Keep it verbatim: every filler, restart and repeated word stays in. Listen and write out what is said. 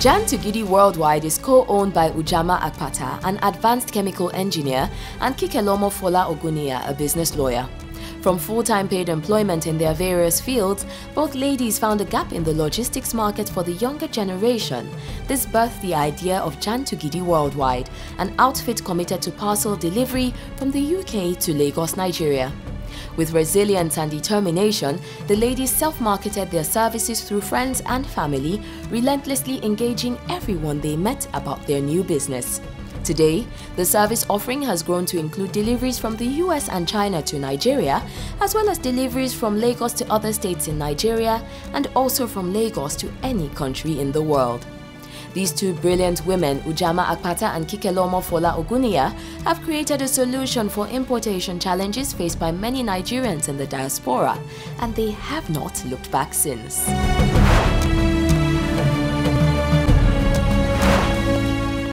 Jan Tugidi Worldwide is co-owned by Ujama Akpata, an advanced chemical engineer, and Kikelomo Fola-Ogunniya, a business lawyer. From full-time paid employment in their various fields, both ladies found a gap in the logistics market for the younger generation. This birthed the idea of Jan Tugidi Worldwide, an outfit committed to parcel delivery from the U K to Lagos, Nigeria. With resilience and determination, the ladies self-marketed their services through friends and family, relentlessly engaging everyone they met about their new business. Today, the service offering has grown to include deliveries from the U S and China to Nigeria, as well as deliveries from Lagos to other states in Nigeria and also from Lagos to any country in the world. These two brilliant women, Ujama Akpata and Kikelomo Fola-Ogunniya, have created a solution for importation challenges faced by many Nigerians in the diaspora, and they have not looked back since.